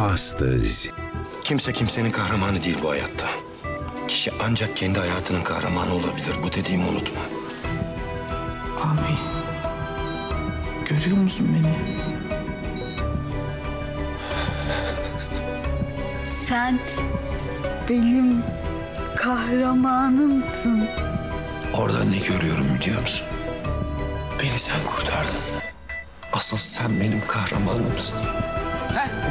astăzi. Kimse kimsenin kahramanı değil bu hayatta. Kişi ancak kendi hayatının kahramanı olabilir. Bu dediğimi unutma. Abi, görüyor musun beni? Sen benim kahramanımsın. Oradan ne görüyorum biliyor musun? Beni sen kurtardın. Asıl sen benim kahramanımsın. Heh,